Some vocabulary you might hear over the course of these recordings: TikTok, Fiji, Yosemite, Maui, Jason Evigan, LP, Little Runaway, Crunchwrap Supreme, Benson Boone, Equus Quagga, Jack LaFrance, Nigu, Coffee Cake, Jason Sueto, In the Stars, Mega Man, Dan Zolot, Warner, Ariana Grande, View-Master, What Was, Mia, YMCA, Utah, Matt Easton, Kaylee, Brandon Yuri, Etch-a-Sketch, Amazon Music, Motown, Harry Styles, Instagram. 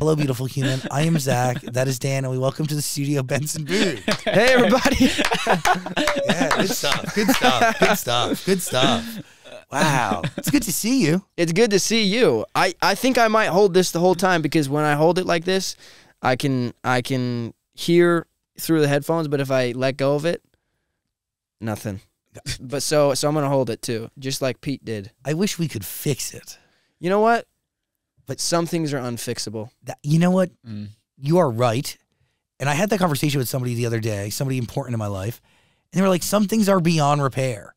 Hello, beautiful human. I am Zach. That is Dan, and we welcome to the studio Benson Boone. Hey, everybody. Yeah, good stuff. Good stuff. Good stuff. Good stuff. Wow. It's good to see you. It's good to see you. I think I might hold this the whole time because when I hold it like this, I can hear through the headphones, but if I let go of it, nothing. But so I'm going to hold it too, just like Pete did. I wish we could fix it. You know what? But some things are unfixable. You know what? Mm. You are right. And I had that conversation with somebody the other day, somebody important in my life, and they were like, some things are beyond repair.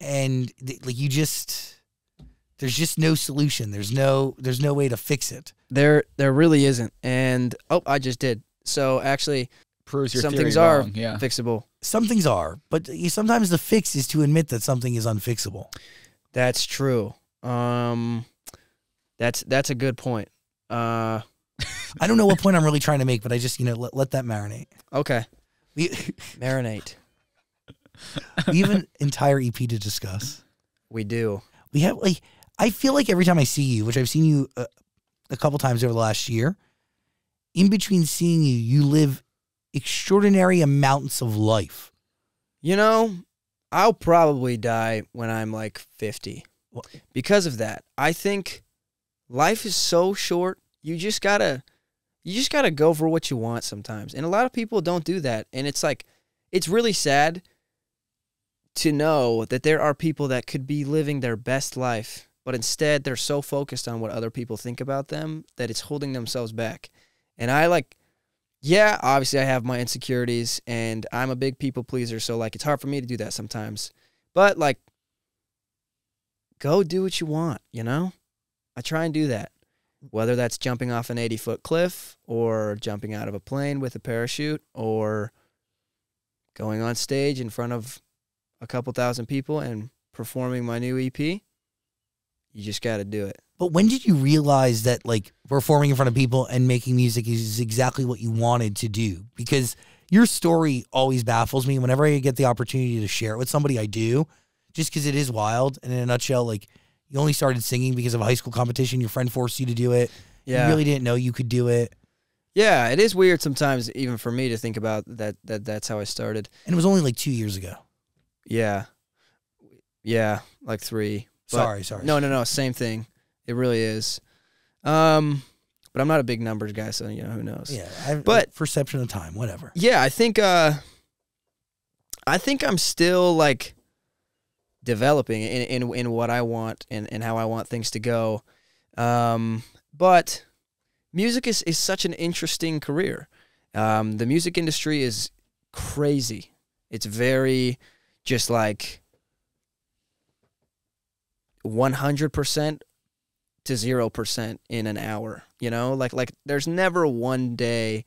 And like there's just no solution. There's no way to fix it. There really isn't. And oh, I just did. So actually, proves your theory wrong. Yeah. Fixable. Some things are, but sometimes the fix is to admit that something is unfixable. That's true. That's a good point. I don't know what point I'm really trying to make, but I just let that marinate. Okay, marinate. We have an entire EP to discuss. We do. We have, like, I feel like every time I see you, which I've seen you a couple times over the last year, in between seeing you, you live extraordinary amounts of life. You know, I'll probably die when I'm like 50. What? Because of that. I think life is so short. You just gotta go for what you want sometimes. And a lot of people don't do that. And it's like, it's really sad to know that there are people that could be living their best life, but instead they're so focused on what other people think about them that it's holding themselves back. And I, like, yeah, obviously I have my insecurities and I'm a big people pleaser, so like it's hard for me to do that sometimes. But like, go do what you want, you know? I try and do that. Whether that's jumping off an 80-foot cliff or jumping out of a plane with a parachute or going on stage in front of a couple thousand people and performing my new EP, you just got to do it. But when did you realize that, like, performing in front of people and making music is exactly what you wanted to do? Because your story always baffles me. Whenever I get the opportunity to share it with somebody, I do, just because it is wild. And in a nutshell, like, you only started singing because of a high school competition. Your friend forced you to do it. Yeah. You really didn't know you could do it. Yeah, it is weird sometimes even for me to think about that's how I started. And it was only like 2 years ago. Yeah. Yeah, like 3. But sorry. No, same thing. It really is. But I'm not a big numbers guy, so who knows. Yeah, but perception of time, whatever. Yeah, I think I'm still like developing in what I want and how I want things to go. But music is such an interesting career. The music industry is crazy. It's very just like 100% to 0% in an hour, like there's never one day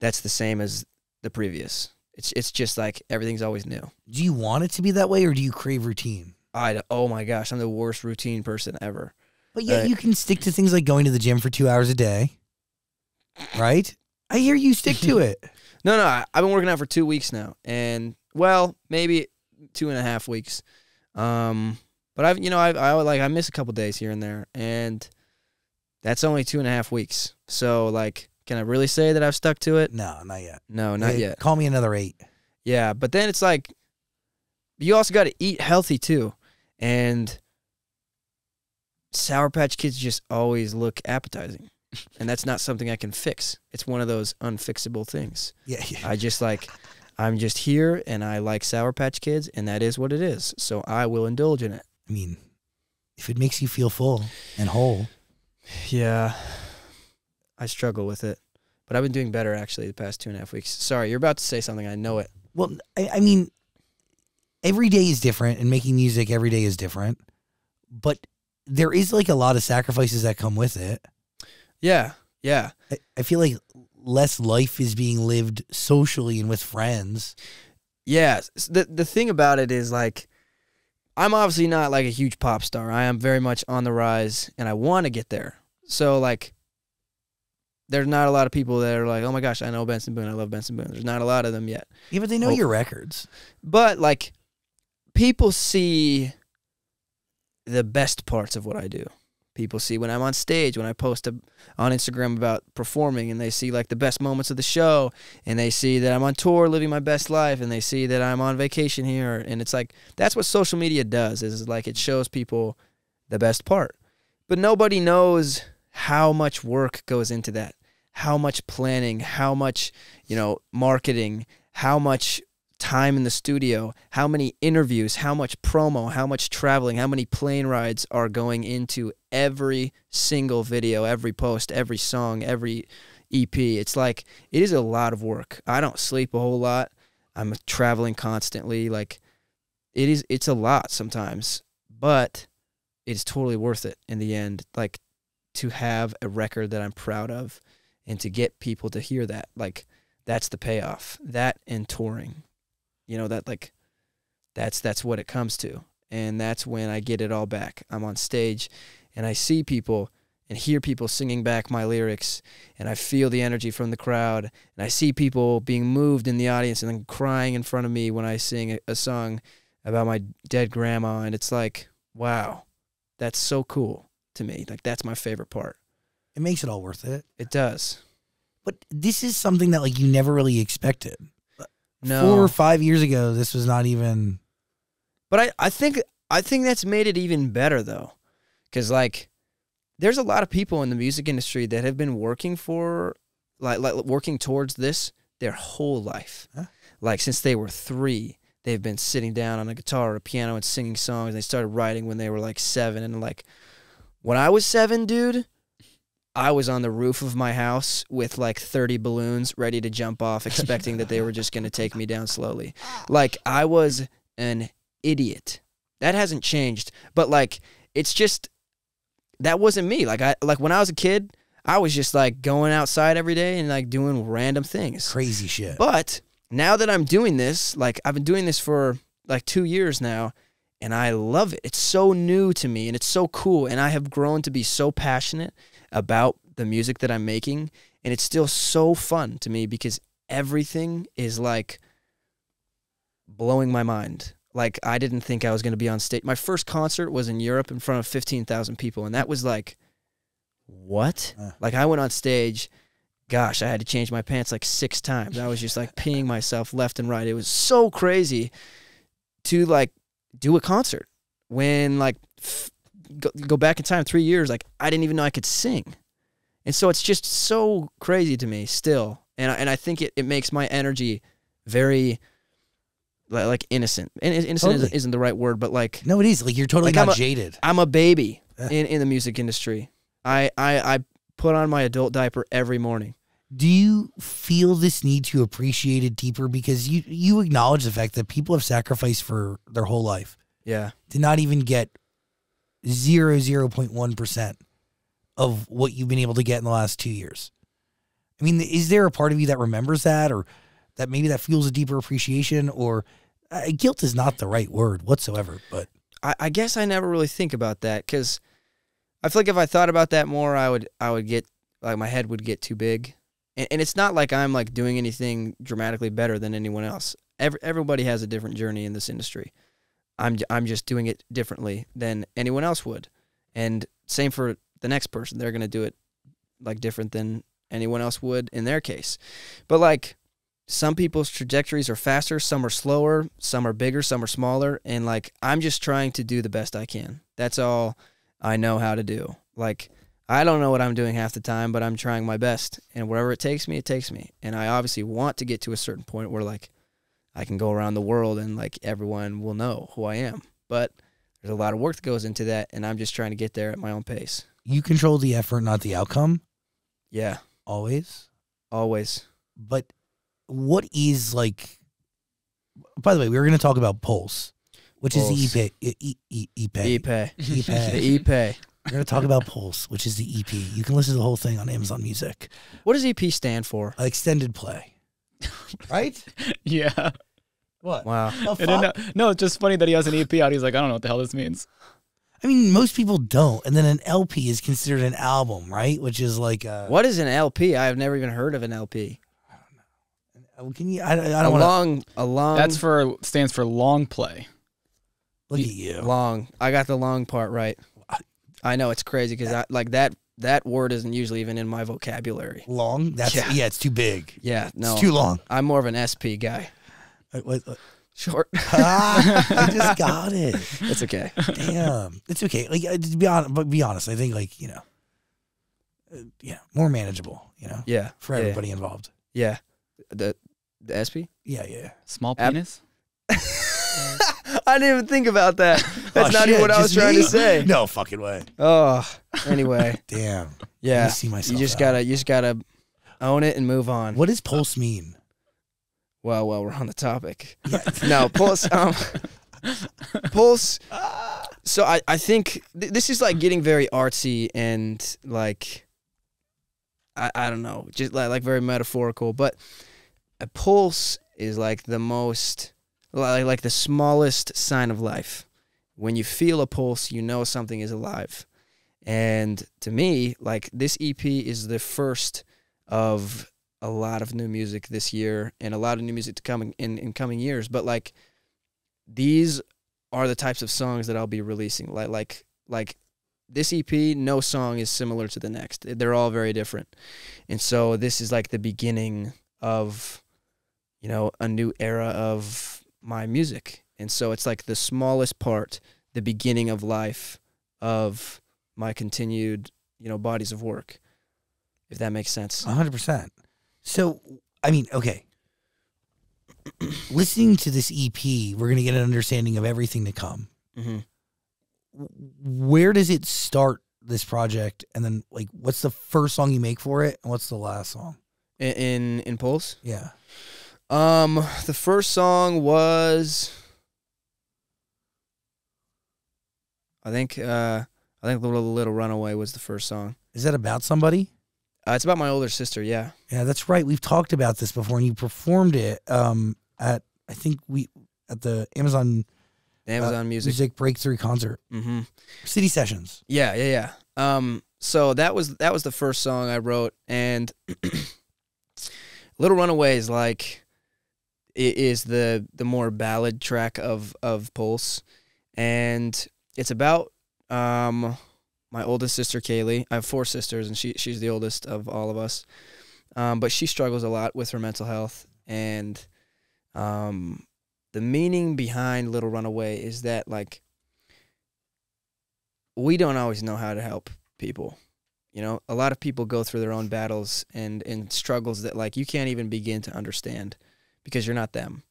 that's the same as the previous. It's just like everything's always new. Do you want it to be that way, or do you crave routine? Oh my gosh, I'm the worst routine person ever. But yeah, you can stick to things like going to the gym for 2 hours a day, right? I hear you stick to it. No, I've been working out for 2 weeks now, and well, maybe 2.5 weeks. But I miss a couple days here and there, and that's only 2.5 weeks. So like, can I really say that I've stuck to it? No, not yet. No, not yet. Call me another 8. Yeah, but then it's like, you also got to eat healthy too, and Sour Patch Kids just always look appetizing. And that's not something I can fix. It's one of those unfixable things. Yeah. I'm just here, and I like Sour Patch Kids, and that is what it is. So I will indulge in it. I mean, if it makes you feel full and whole. Yeah, I struggle with it. But I've been doing better, actually, the past 2.5 weeks. Sorry, you're about to say something. I know it. Well, I mean, every day is different, and making music every day is different. But there is, like, a lot of sacrifices that come with it. Yeah. I feel like less life is being lived socially and with friends. Yeah. The thing about it is, like, I'm obviously not like a huge pop star. I am very much on the rise, and I want to get there. So like, there's not a lot of people that are like, oh my gosh, I know Benson Boone. I love Benson Boone. There's not a lot of them yet. Yeah, but they know your records. But like, people see the best parts of what I do. People see when I'm on stage, when I post on Instagram about performing, and they see like the best moments of the show, and they see that I'm on tour living my best life, and they see that I'm on vacation here. And it's like, that's what social media does, is like it shows people the best part. But nobody knows how much work goes into that, how much planning, how much, you know, marketing, how much time in the studio, how many interviews, how much promo, how much traveling, how many plane rides are going into every single video, every post, every song, every EP. It's like, it is a lot of work. I don't sleep a whole lot. I'm traveling constantly. Like, it's a lot sometimes, but it's totally worth it in the end. Like, to have a record that I'm proud of and to get people to hear that, like, that's the payoff. That and touring, you know, that, like, that's what it comes to. And that's when I get it all back. I'm on stage and I see people and hear people singing back my lyrics, and I feel the energy from the crowd, and I see people being moved in the audience and then crying in front of me when I sing a song about my dead grandma. And it's like, wow, that's so cool to me. Like, that's my favorite part. It makes it all worth it. It does. But this is something that, like, you never really expected. No. 4 or 5 years ago, this was not even. But I think that's made it even better, though. Because, like, there's a lot of people in the music industry that have been working for, like working towards this their whole life. Huh? Like, since they were 3, they've been sitting down on a guitar or a piano and singing songs. And they started writing when they were, like, 7. And, like, when I was 7, dude, I was on the roof of my house with like 30 balloons ready to jump off, expecting that they were just going to take me down slowly. Like, I was an idiot. That hasn't changed. But, like, it's just, that wasn't me. Like, when I was a kid, I was just, like, going outside every day and, like, doing random things. Crazy shit. But now that I'm doing this, like, I've been doing this for like 2 years now, and I love it. It's so new to me, and it's so cool, and I have grown to be so passionate about the music that I'm making, and it's still so fun to me because everything is, like, blowing my mind. Like, I didn't think I was going to be on stage. My first concert was in Europe in front of 15,000 people, and that was like, what? Like, I went on stage, gosh, I had to change my pants like 6 times. I was just, like, peeing myself left and right. It was so crazy to, like, do a concert when, like, go back in time 3 years, like, I didn't even know I could sing. And so it's just so crazy to me still. And I think it makes my energy very, like, innocent. And innocent totally isn't the right word, but, like, no, it is. Like, you're totally, like, not jaded. I'm a baby in the music industry. I put on my adult diaper every morning. Do you feel this need to appreciate it deeper? Because you acknowledge the fact that people have sacrificed for their whole life. Yeah. To not even get 0.1% of what you've been able to get in the last 2 years. I mean, is there a part of you that remembers that, or that maybe that feels a deeper appreciation? Or guilt is not the right word whatsoever, but I guess I never really think about that, because I feel like if I thought about that more, I would get, like, my head would get too big. And it's not like I'm, like, doing anything dramatically better than anyone else. Everybody has a different journey in this industry. I'm just doing it differently than anyone else would. And same for the next person. They're going to do it, like, different than anyone else would in their case. But, like, some people's trajectories are faster, some are slower, some are bigger, some are smaller. And, like, I'm just trying to do the best I can. That's all I know how to do. Like, I don't know what I'm doing half the time, but I'm trying my best. And wherever it takes me, it takes me. And I obviously want to get to a certain point where, like, I can go around the world and, like, everyone will know who I am. But there's a lot of work that goes into that, and I'm just trying to get there at my own pace. You control the effort, not the outcome? Yeah. Always? Always. But what is, like, by the way, we were going to talk about Pulse, which is the EP. The EP. We're going to talk about Pulse, which is the EP. You can listen to the whole thing on Amazon Music. What does EP stand for? Extended play. Right? Yeah. What? Wow. No, it's just funny that he has an EP out. He's like, I don't know what the hell this means. I mean, most people don't. And then an LP is considered an album, right? Which is like a... What is an LP? I've never even heard of an LP. I don't know. Can you... I don't want a long... Stands for long play. Look at you. Long. I got the long part right. I know, it's crazy because that word isn't usually even in my vocabulary. Long? That's, yeah. Yeah, it's too big. Yeah, no. It's too long. I'm more of an SP guy. What? Short. I just got it. It's okay. Damn. It's okay. Like, to be honest, but be honest, I think, like, you know, yeah, more manageable, you know? Yeah. For everybody involved. Yeah. The SP? Yeah, yeah. Small penis? I didn't even think about that. That's not even what I was trying to say. No fucking way. Oh, anyway. Damn. Yeah. You just gotta own it and move on. What does Pulse mean? Well, we're on the topic. Yeah. No, Pulse. Pulse. So I think this is like getting very artsy and like, I don't know, just like very metaphorical. But a pulse is like the most, like the smallest sign of life. When you feel a pulse, you know something is alive. And to me, like, this EP is the first of a lot of new music this year and a lot of new music to come in coming years. But like, these are the types of songs that I'll be releasing. Like this EP, no song is similar to the next. They're all very different. And so this is like the beginning of, you know, a new era of my music. And so it's like the smallest part, the beginning of life of my continued, you know, bodies of work, if that makes sense. 100%. So, I mean, okay. Listening to this EP, we're going to get an understanding of everything to come. Mm-hmm. Where does it start, this project? And then, like, what's the first song you make for it? And what's the last song? In Pulse? Yeah. The first song was, I think Little Runaway was the first song. Is that about somebody? It's about my older sister, yeah. Yeah, that's right. We've talked about this before, and you performed it at, I think, at the Amazon Music Breakthrough concert, City Sessions. Yeah, yeah, yeah. So that was the first song I wrote, and Little Runaway is like, it is the more ballad track of Pulse, and it's about my oldest sister, Kaylee. I have 4 sisters, and she's the oldest of all of us. But she struggles a lot with her mental health. And the meaning behind Little Runaway is that, like, we don't always know how to help people. You know, a lot of people go through their own battles and struggles that, like, you can't even begin to understand because you're not them.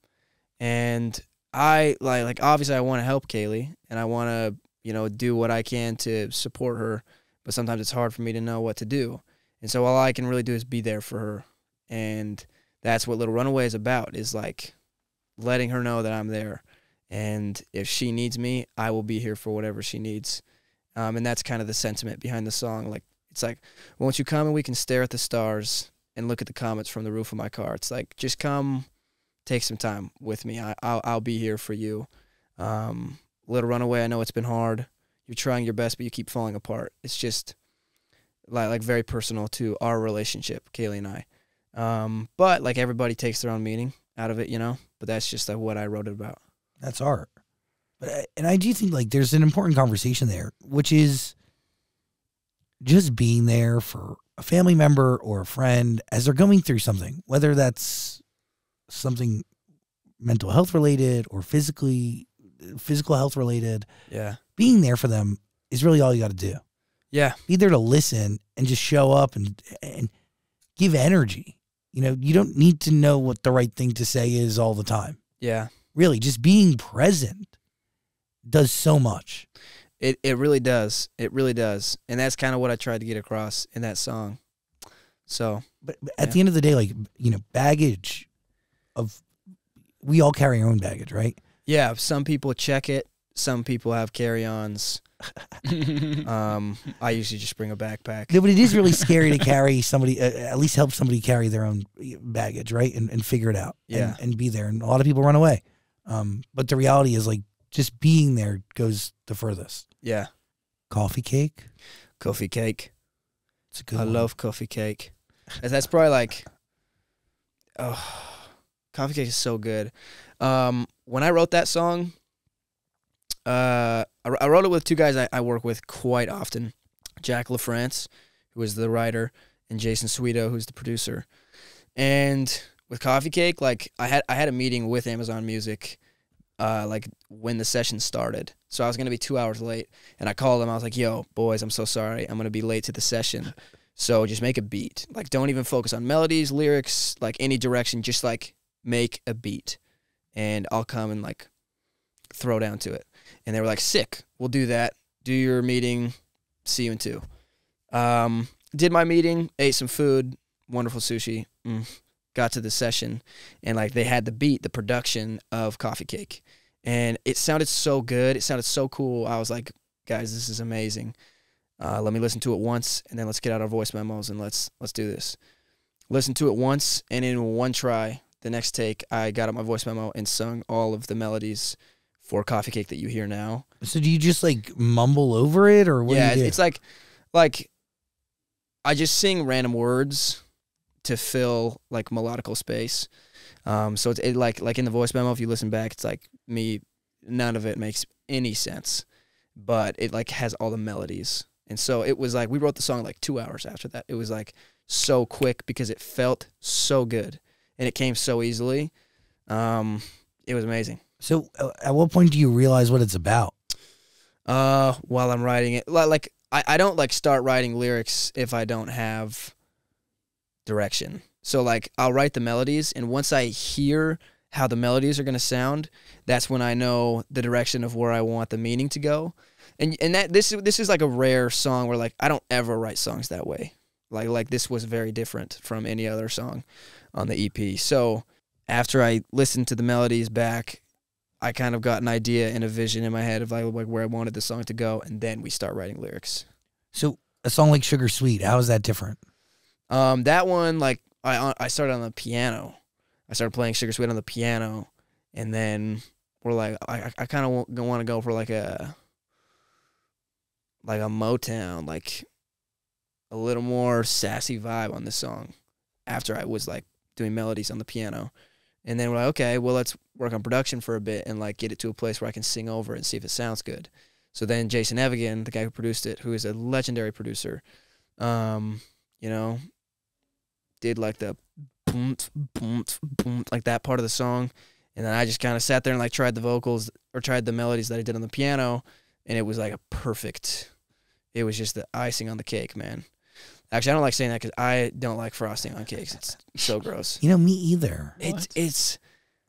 And I, like obviously I want to help Kaylee, and I want to, you know, do what I can to support her, but sometimes it's hard for me to know what to do. And so all I can really do is be there for her. And that's what Little Runaway is about, is like letting her know that I'm there. And if she needs me, I will be here for whatever she needs. And that's kind of the sentiment behind the song. Like, it's like, won't you come and we can stare at the stars and look at the comets from the roof of my car? It's like, just come, take some time with me. I'll be here for you. Little Runaway, I know it's been hard. You're trying your best, but you keep falling apart. It's just like very personal to our relationship, Kaylee and I. But like, everybody takes their own meaning out of it, you know. But that's just like what I wrote it about. That's art. And I do think, like, there's an important conversation there, which is just being there for a family member or a friend as they're going through something, whether that's something mental health related or physical health related. Yeah. Being there for them is really all you got to do. Yeah. Be there to listen and just show up and give energy. You know, you don't need to know what the right thing to say is all the time. Yeah. Really, just being present does so much. It really does. It really does. And that's kind of what I tried to get across in that song. So, but at the end of the day, like, you know, baggage of, we all carry our own baggage, right? Yeah, some people check it. Some people have carry-ons. I usually just bring a backpack. No, but it is really scary to carry somebody, at least help somebody carry their own baggage, right? And figure it out. Yeah. And be there. And a lot of people run away. But the reality is, like, just being there goes the furthest. Yeah. Coffee Cake? Coffee Cake. It's a good one. I love Coffee Cake. That's probably like, oh, Coffee Cake is so good. When I wrote that song, I wrote it with two guys I work with quite often, Jack LaFrance, who is the writer, and Jason Sueto, who's the producer. And with Coffee Cake, like I had a meeting with Amazon Music, like when the session started. So I was gonna be 2 hours late, and I called them. I was like, "Yo, boys, I'm so sorry. I'm gonna be late to the session. So just make a beat. Like, don't even focus on melodies, lyrics, like any direction. Just like make a beat, and I'll come and like throw down to it." And they were like, "Sick, we'll do that. Do your meeting. See you in 2." Did my meeting, ate some food, wonderful sushi. Got to the session, and like they had the beat, the production of Coffee Cake, and it sounded so good. It sounded so cool. I was like, "Guys, this is amazing. Let me listen to it once, and then let's get out our voice memos and let's do this." Listen to it once, and in one try, the next take, I got out my voice memo and sung all of the melodies for Coffee Cake that you hear now. So do you just like mumble over it, or what? Yeah, do you do? It's like I just sing random words to fill like melodical space. So it's like in the voice memo, if you listen back, it's like me, none of it makes any sense, but it like has all the melodies. And so it was like, we wrote the song like 2 hours after that. It was like so quick because it felt so good and it came so easily. It was amazing. So at what point do you realize what it's about? While I'm writing it, like I don't like start writing lyrics if I don't have direction. So like I'll write the melodies, and once I hear how the melodies are going to sound, that's when I know the direction of where I want the meaning to go. And that this is like a rare song where like I don't ever write songs that way. Like this was very different from any other song on the EP. So after I listened to the melodies back, I kind of got an idea and a vision in my head of like where I wanted the song to go, and then we start writing lyrics. So a song like Sugar Sweet, how is that different? That one, like, I started on the piano. I started playing Sugar Sweet on the piano, and then we're like, I kind of want to go for like a Motown, like a little more sassy vibe on this song after I was like doing melodies on the piano. And then we're like, okay, well, let's work on production for a bit and like get it to a place where I can sing over it and see if it sounds good. So then Jason Evigan, the guy who produced it, who is a legendary producer, you know, did like the boom, boom, boom, like that part of the song. And then I just kind of sat there and like tried the vocals or tried the melodies that I did on the piano. And it was like a perfect, it was just the icing on the cake, man. Actually, I don't like saying that because I don't like frosting on cakes. It's so gross. You know, me either. It's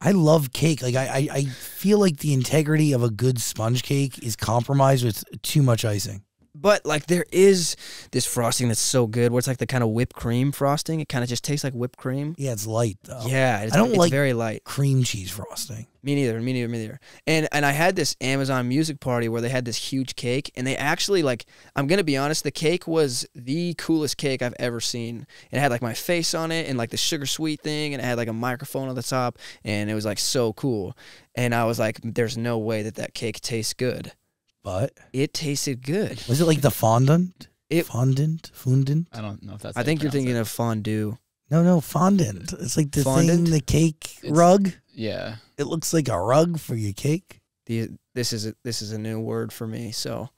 I love cake. Like I feel like the integrity of a good sponge cake is compromised with too much icing. But like there is this frosting that's so good where it's like the kind of whipped cream frosting. It kind of just tastes like whipped cream. Yeah, it's light though. Yeah, it's, I don't it's like very light cream cheese frosting. Me neither. Me neither. Me neither. And I had this Amazon Music party where they had this huge cake, and they actually like, I'm gonna be honest, the cake was the coolest cake I've ever seen. It had like my face on it and like the Sugar Sweet thing, and it had like a microphone on the top, and it was like so cool. And I was like, there's no way that that cake tastes good. But it tasted good. Was it like the fondant? Fondant? I don't know if that's. I think you're thinking of fondue. No, no, fondant. It's like the fondant thing, the cake rug. Yeah, it looks like a rug for your cake. This is a new word for me, so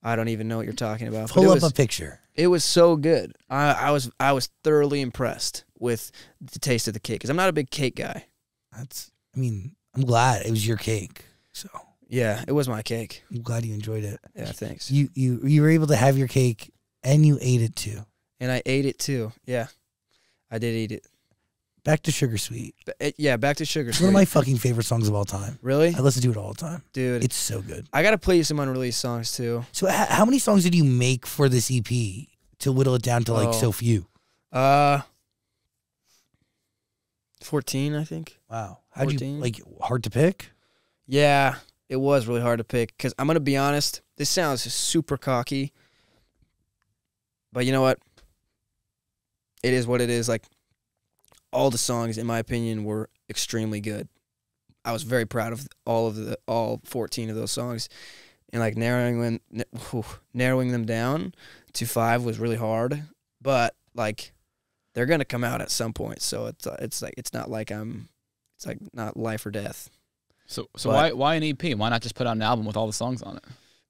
I don't even know what you're talking about. Pull up a picture. It was so good. I was thoroughly impressed with the taste of the cake because I'm not a big cake guy. That's. I mean, I'm glad it was your cake. So. Yeah, it was my cake. I'm glad you enjoyed it. Yeah, thanks. You were able to have your cake, and you ate it too. And I ate it too. Yeah, I did eat it. Back to Sugar Sweet. Yeah, back to Sugar Sweet. One of my fucking favorite songs of all time. Really? I listen to it all the time. Dude. It's so good. I got to play you some unreleased songs too. So how many songs did you make for this EP to whittle it down to like so few? 14, I think. Wow. How'd you, like, hard to pick? Yeah. It was really hard to pick because I'm going to be honest, this sounds super cocky, but you know what? It is what it is. Like, all the songs, in my opinion, were extremely good. I was very proud of all 14 of those songs, and like narrowing them down to 5 was really hard. But like, they're going to come out at some point, so it's not like I'm, it's like not life or death. So why an EP? Why not just put out an album with all the songs on it?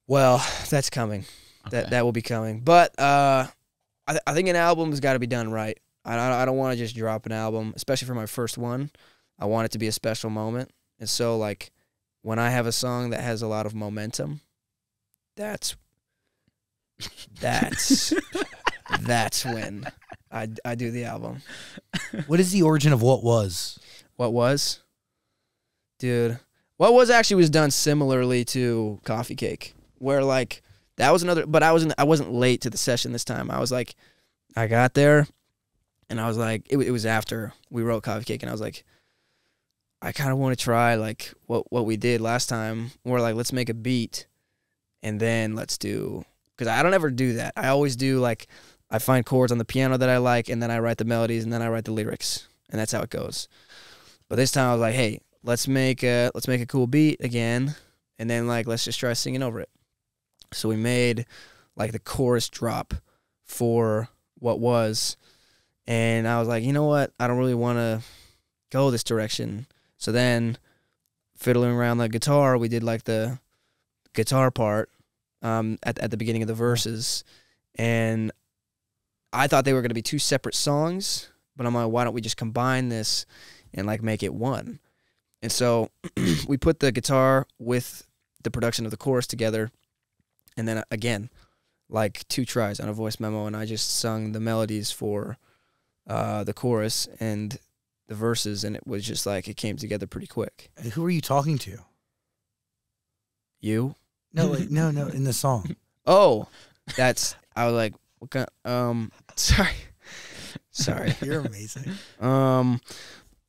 Well, that's coming. Okay. That will be coming. But I think an album's got to be done right. I don't want to just drop an album, especially for my first one. I want it to be a special moment. And so, like, when I have a song that has a lot of momentum, that's when I do the album. What is the origin of What Was? What Was? Dude, What Was actually was done similarly to Coffee Cake, where, like, that was another, but I wasn't late to the session this time. I was like, I got there, and I was like, it was after we wrote Coffee Cake, and I was like, I kind of want to try, like, what we did last time. We're like, let's make a beat, and then let's do, because I don't ever do that. I always do, like, I find chords on the piano that I like, and then I write the melodies, and then I write the lyrics, and that's how it goes. But this time I was like, hey, let's make a cool beat again, and then, like, let's just try singing over it. So we made, like, the chorus drop for What Was, and I was like, you know what? I don't really want to go this direction. So then, fiddling around the guitar, we did, like, the guitar part at the beginning of the verses, and I thought they were going to be two separate songs, but I'm like, why don't we just combine this and, like, make it one? And so we put the guitar with the production of the chorus together, and then again, like, two tries on a voice memo, and I just sung the melodies for the chorus and the verses, and it was just like it came together pretty quick. Who are you talking to? You? No, wait, no, in the song. Oh, that's, I was like, what kind of, sorry. You're amazing.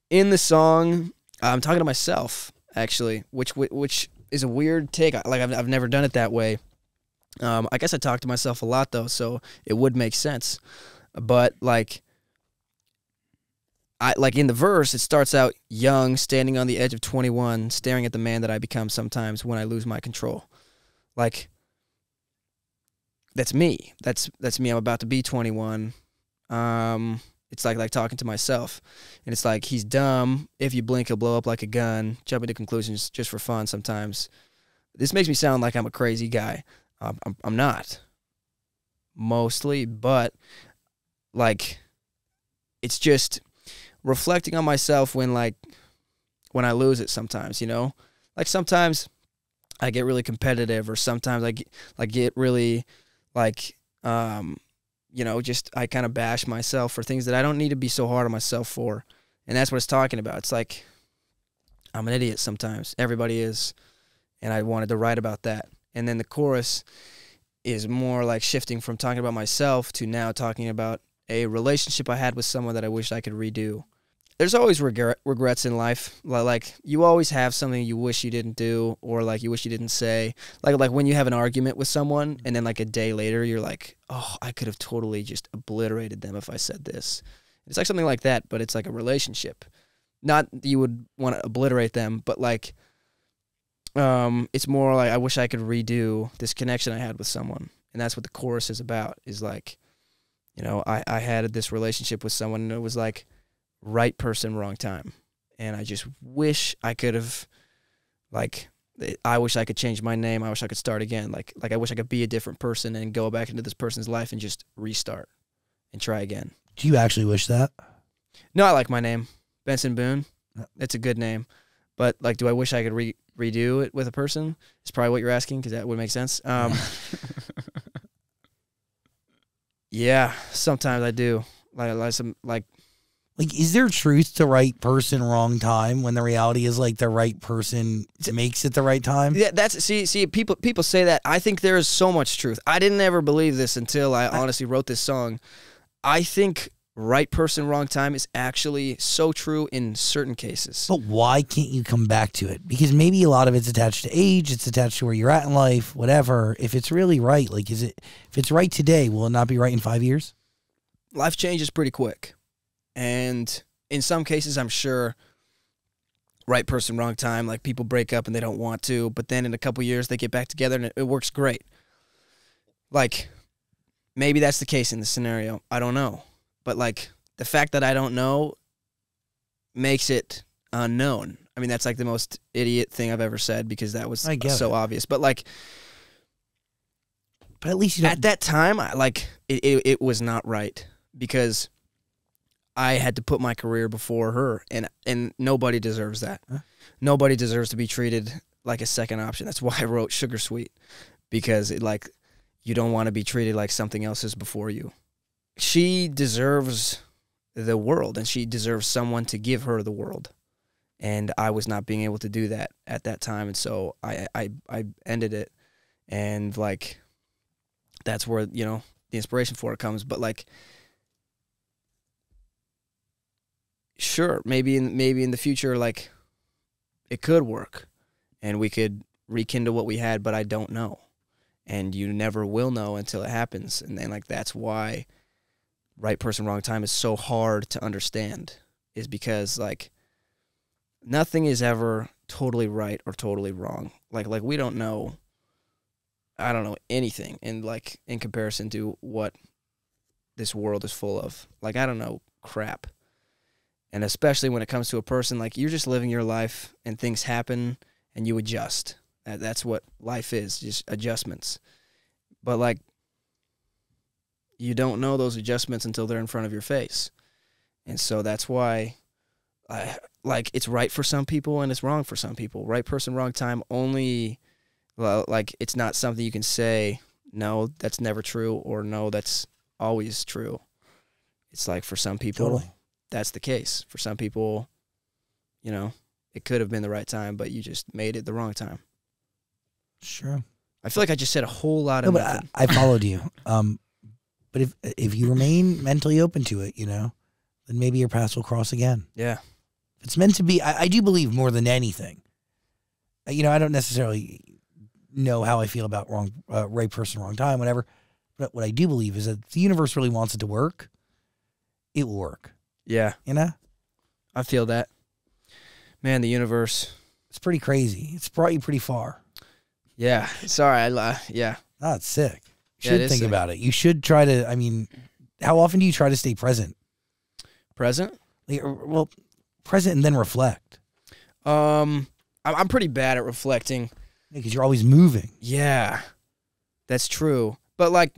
In the song, I'm talking to myself, actually, which is a weird take. Like, I've never done it that way. I guess I talk to myself a lot, though, so it would make sense. But, like, in the verse, it starts out young, standing on the edge of 21, staring at the man that I become sometimes when I lose my control. Like, that's me. That's me. I'm about to be 21. It's like talking to myself. And it's like, he's dumb. If you blink, he'll blow up like a gun. Jumping to conclusions just for fun sometimes. This makes me sound like I'm a crazy guy. I'm not. Mostly, but, like, it's just reflecting on myself when, like, when I lose it sometimes, you know? Like, sometimes I get really competitive, or sometimes I get really, like, you know, just I kind of bash myself for things that I don't need to be so hard on myself for. And that's what it's talking about. It's like, I'm an idiot sometimes. Everybody is. And I wanted to write about that. And then the chorus is more like shifting from talking about myself to now talking about a relationship I had with someone that I wish I could redo. There's always regrets in life. Like, you always have something you wish you didn't do, or, like, you wish you didn't say. Like when you have an argument with someone, and then, like, a day later you're like, oh, I could have totally just obliterated them if I said this. It's like something like that, but it's like a relationship. Not that you would want to obliterate them, but, like, it's more like I wish I could redo this connection I had with someone. And that's what the chorus is about, is, like, you know, I had this relationship with someone, and it was like, right person, wrong time. And I just wish I could have, like, I wish I could change my name. I wish I could start again. Like I wish I could be a different person and go back into this person's life and just restart and try again. Do you actually wish that? No, I like my name. Benson Boone. It's a good name. But, like, do I wish I could redo it with a person? It's probably what you're asking, because that would make sense. Yeah, sometimes I do. Like, is there truth to right person, wrong time, when the reality is, like, the right person makes it the right time? Yeah, that's, see, people say that. I think there is so much truth. I didn't ever believe this until I honestly wrote this song. I think right person, wrong time is actually so true in certain cases. But why can't you come back to it? Because maybe a lot of it's attached to age, it's attached to where you're at in life, whatever. If it's really right, like, if it's right today, will it not be right in 5 years? Life changes pretty quick. And in some cases, I'm sure, right person, wrong time, like, people break up and they don't want to, but then in a couple years they get back together and it works great. Like, maybe that's the case in this scenario. I don't know. But, like, the fact that I don't know makes it unknown. I mean, that's like the most idiot thing I've ever said because that was so obvious. But like, but at least you at that time, I, like it was not right because I had to put my career before her, and nobody deserves that. Huh? Nobody deserves to be treated like a second option. That's why I wrote Sugar Sweet, because it like you don't want to be treated like something else is before you. She deserves the world, and she deserves someone to give her the world. And I was not being able to do that at that time, and so I ended it, and like that's where, you know, the inspiration for it comes. But like, sure, maybe in the future, like it could work, and we could rekindle what we had, but I don't know, and you never will know until it happens. And then like that's why right person, wrong time is so hard to understand, is because like nothing is ever totally right or totally wrong. Like we don't know, I don't know anything, and like in comparison to what this world is full of, like I don't know crap. And especially when it comes to a person, like you're just living your life and things happen and you adjust. That's what life is, just adjustments. But like, you don't know those adjustments until they're in front of your face. And so that's why, like, it's right for some people and it's wrong for some people. Right person, wrong time only, well, like, it's not something you can say, no, that's never true, or no, that's always true. It's like for some people, that's the case. For some people, you know, it could have been the right time, but you just made it the wrong time. Sure. I feel like I just said a whole lot of nothing. I followed you. But if you remain mentally open to it, you know, then maybe your paths will cross again. Yeah. It's meant to be. I do believe more than anything. You know, I don't necessarily know how I feel about right person, wrong time, whatever. But what I do believe is that if the universe really wants it to work, it will work. Yeah. You know? I feel that. Man, the universe. It's pretty crazy. It's brought you pretty far. Yeah. Sorry. Yeah. Oh, it's sick. You should think about it. You should try to, I mean, how often do you try to stay present? Present? Like, well, present and then reflect. I'm pretty bad at reflecting. Because you're always moving. Yeah, that's true. But like,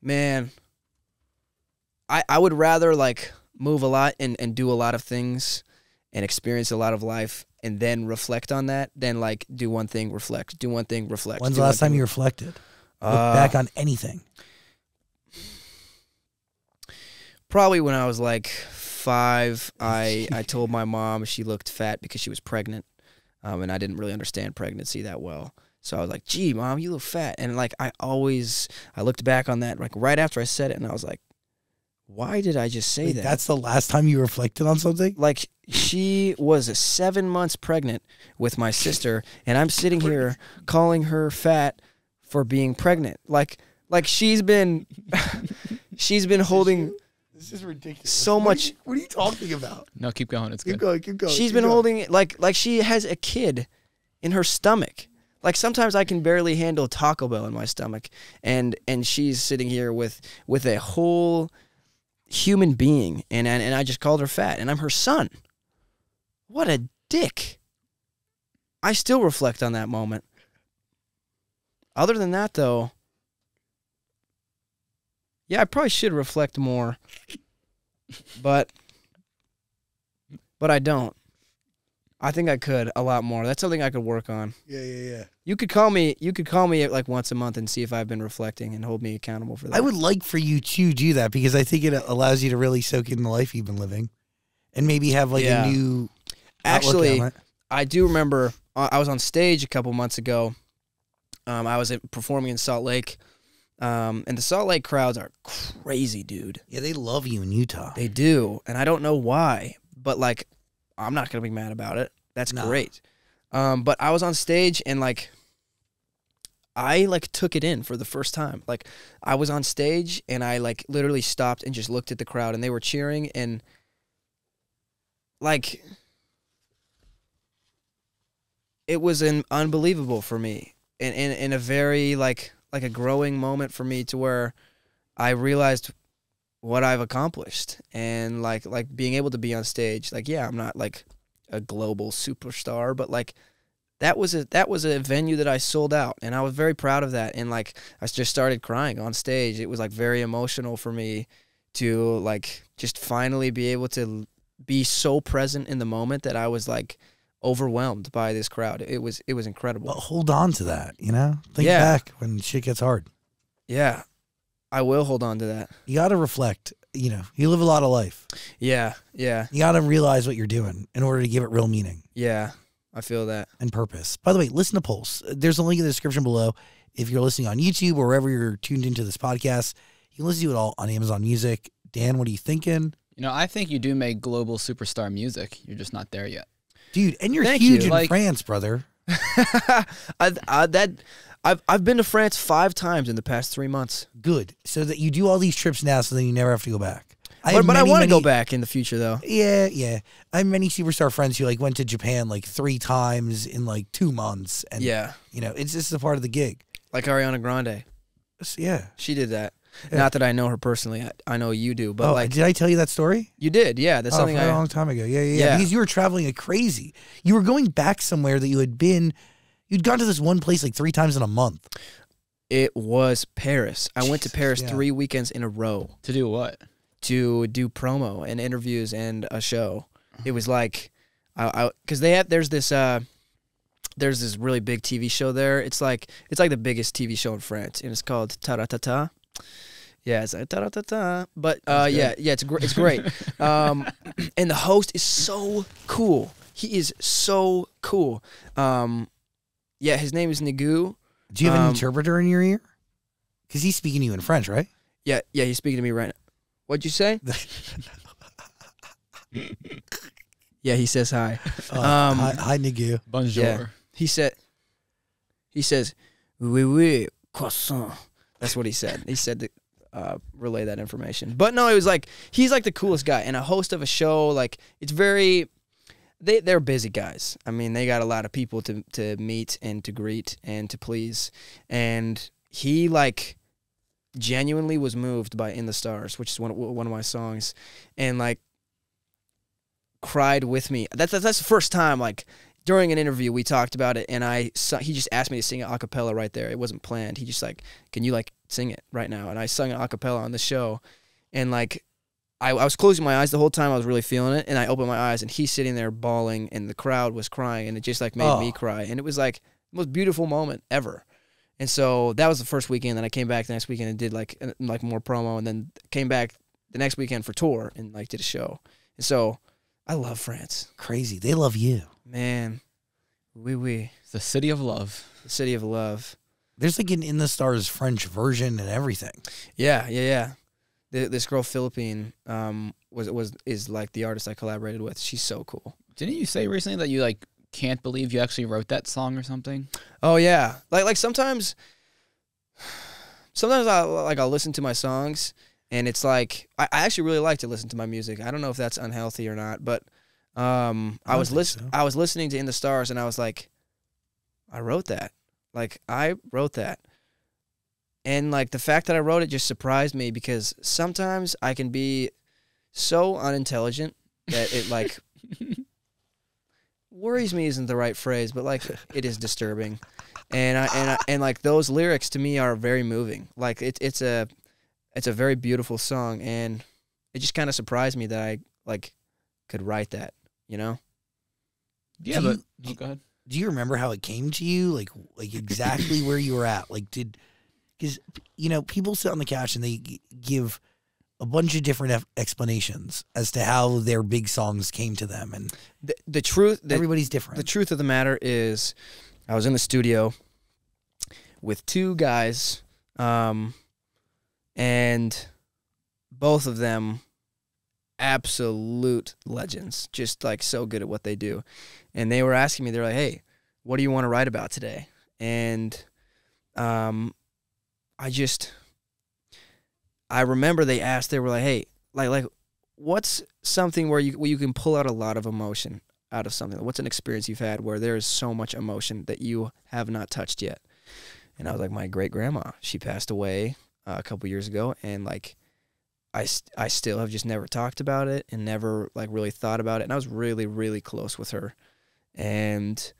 man, I would rather like move a lot and do a lot of things and experience a lot of life and then reflect on that, then like do one thing, reflect, do one thing, reflect. When's the last time you reflected? Look back on anything. Probably when I was like 5, I told my mom she looked fat because she was pregnant, and I didn't really understand pregnancy that well. So I was like, gee, Mom, you look fat. And like I looked back on that like right after I said it, and I was like, why did I just say that? That's the last time you reflected on something? Like, she was 7 months pregnant with my sister, and I'm sitting here calling her fat for being pregnant. Like she's been, she's been holding. This is ridiculous. So much. What are you talking about? No, keep going. It's good. Keep going. Keep going. She's been holding like she has a kid in her stomach. Like sometimes I can barely handle Taco Bell in my stomach, and she's sitting here with a whole human being, and I just called her fat, and I'm her son. What a dick. I still reflect on that moment. Other than that, though, yeah, I probably should reflect more, but I don't. I think I could a lot more. That's something I could work on. Yeah. You could call me like once a month and see if I've been reflecting and hold me accountable for that. I would like for you to do that because I think it allows you to really soak in the life you've been living and maybe have like a new outlook on it. Actually, I do remember I was on stage a couple months ago. I was performing in Salt Lake. And the Salt Lake crowds are crazy, dude. Yeah, they love you in Utah. They do, and I don't know why, but like I'm not going to be mad about it. That's great. But I was on stage and like, I like took it in for the first time. Like I was on stage and I like literally stopped and just looked at the crowd, and they were cheering, and like, it was unbelievable for me, and in a very like a growing moment for me, to where I realized what I've accomplished, and like being able to be on stage. Like, yeah, I'm not like a global superstar, but like that was a venue that I sold out, and I was very proud of that. And like I just started crying on stage. It was like very emotional for me to like just finally be able to be so present in the moment that I was like overwhelmed by this crowd. It was incredible. But hold on to that, you know? Think back when shit gets hard. Yeah. I will hold on to that. You got to reflect, you know. You live a lot of life. Yeah, yeah. You got to realize what you're doing in order to give it real meaning. Yeah, I feel that. And purpose. By the way, listen to Pulse. There's a link in the description below. If you're listening on YouTube or wherever you're tuned into this podcast, you can listen to it all on Amazon Music. Dan, what are you thinking? You know, I think you do make global superstar music. You're just not there yet. Dude, and you're huge in France, brother. I've been to France 5 times in the past 3 months. Good. So that you do all these trips now so then you never have to go back. But I want to go back in the future, though. Yeah, yeah. I have many superstar friends who, like, went to Japan, like, 3 times in, like, 2 months. And, yeah. You know, it's just a part of the gig. Like Ariana Grande. Yeah. She did that. Yeah. Not that I know her personally. I know you do. But like, did I tell you that story? You did, yeah. That's something a long time ago. Yeah, yeah, yeah. Because you were traveling like crazy. You were going back somewhere that you had been... You'd gone to this one place like 3 times in a month. It was Paris. I went to Paris 3 weekends in a row. To do what? To do promo and interviews and a show. It was like, because there's this really big TV show there. It's like the biggest TV show in France, and it's called Taratata. Yeah, it's like Taratata. But it's great. And the host is so cool. He is so cool. Yeah, his name is Nigu. Do you have an interpreter in your ear? Because he's speaking to you in French, right? Yeah, yeah, he's speaking to me right now. What'd you say? Yeah, he says hi. Hi, Nigu. Bonjour. Yeah. He says, oui, oui, croissant. That's what he said. He said to relay that information. But no, it was like, he's like the coolest guy and a host of a show. Like, it's very... They're busy guys. I mean, they got a lot of people to meet and to greet and to please. And he, like, genuinely was moved by In the Stars, which is one of my songs, and, like, cried with me. That's the first time, like, during an interview we talked about it, and he just asked me to sing a cappella right there. It wasn't planned. He just, like, can you, like, sing it right now? And I sung a cappella on the show, and, like, I was closing my eyes the whole time. I was really feeling it, and I opened my eyes, and he's sitting there bawling, and the crowd was crying, and it just, like, made me cry, and it was, like, the most beautiful moment ever. And so that was the first weekend. Then I came back the next weekend and did, like more promo, and then came back the next weekend for tour and, like, did a show. And so I love France. Crazy. They love you. Man. Oui, oui. It's the city of love. The city of love. There's, like, an In the Stars French version and everything. Yeah, yeah, yeah. This girl Philippine is like the artist I collaborated with. She's so cool. Didn't you say recently that you like can't believe you actually wrote that song or something? Oh yeah, like sometimes I'll listen to my songs and it's like I actually really like to listen to my music. I don't know if that's unhealthy or not, but I was listening to In the Stars and I was like, I wrote that. Like I wrote that. And, like, the fact that I wrote it just surprised me because sometimes I can be so unintelligent that it, like, worries me isn't the right phrase, but, like, it is disturbing. And like, those lyrics to me are very moving. Like, it's a very beautiful song, and it just kind of surprised me that I, like, could write that, you know? Yeah, but... Oh, go ahead. Do you remember how it came to you? Like exactly where you were at? Like, did... Because, you know, people sit on the couch and they give a bunch of different explanations as to how their big songs came to them. And the truth... everybody's different. The truth of the matter is I was in the studio with 2 guys, and both of them absolute legends, just, like, so good at what they do. And they were asking me, they're like, hey, what do you want to write about today? And... I remember they asked, they were like, hey, like what's something where you can pull out a lot of emotion out of something? What's an experience you've had where there is so much emotion that you have not touched yet? And I was like, my great-grandma, she passed away a couple years ago, and, like, I still have just never talked about it and never like really thought about it. And I was really, really close with her, and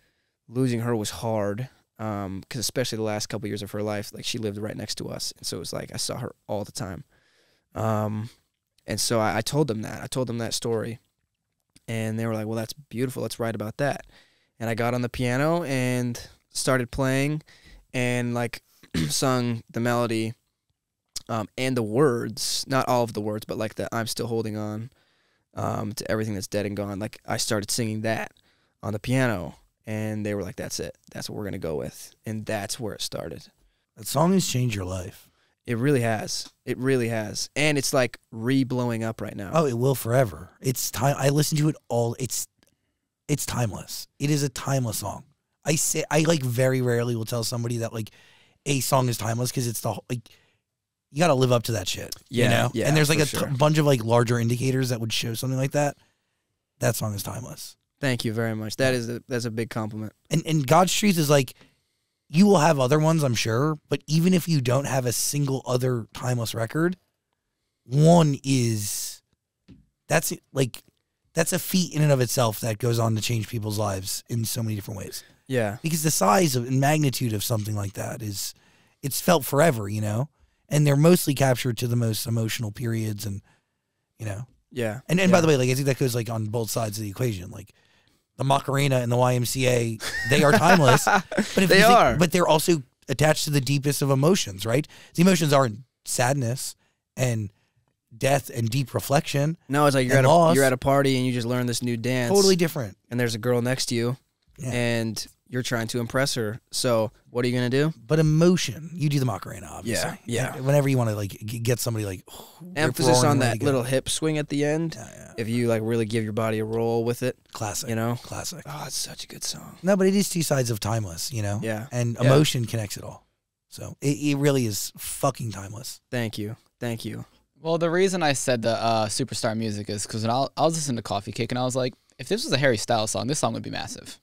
losing her was hard. 'Cause especially the last couple of years of her life, like she lived right next to us. And so it was like, I saw her all the time. And so I told them that, story, and they were like, well, that's beautiful. Let's write about that. And I got on the piano and started playing and like sung the melody, and the words, not all of the words, but like the, I'm still holding on, to everything that's dead and gone. Like I started singing that on the piano, and they were like, that's it. That's what we're going to go with. And that's where it started. That song has changed your life. It really has. It really has. And it's like re-blowing up right now. Oh, it will forever. It's time. I listen to it all. It's timeless. It is a timeless song. I like very rarely will tell somebody that like a song is timeless, because it's the like, you got to live up to that shit. Yeah. You know? Yeah, and there's like a bunch of like larger indicators that would show something like that. That song is timeless. Thank you very much. That is a, that's a big compliment. And God's Trees is like, you will have other ones, I'm sure, but even if you don't have a single other timeless record, one is, that's like, that's a feat in and of itself that goes on to change people's lives in so many different ways. Yeah. Because the size of and magnitude of something like that is, it's felt forever, you know? And they're mostly captured to the most emotional periods and, you know. Yeah. And by the way, like, I think that goes like on both sides of the equation. Like, the Macarena and the YMCA, they are timeless. But they're also attached to the deepest of emotions, right? The emotions aren't sadness and death and deep reflection. No, it's like you're at a party and you just learn this new dance. Totally different. And there's a girl next to you, yeah, and you're trying to impress her. So what are you going to do? But emotion. You do the Macarena, obviously. Yeah, yeah. Whenever you want to like get somebody like... Oh, emphasis on that little hip swing at the end. Yeah, yeah. If you like really give your body a roll with it. Classic. You know? Classic. Oh, it's such a good song. No, but it is two sides of timeless, you know? Yeah. And emotion connects it all. So it really is fucking timeless. Thank you. Thank you. Well, the reason I said the superstar music is because when I was listening to Coffee Cake and I was like, if this was a Harry Styles song, this song would be massive.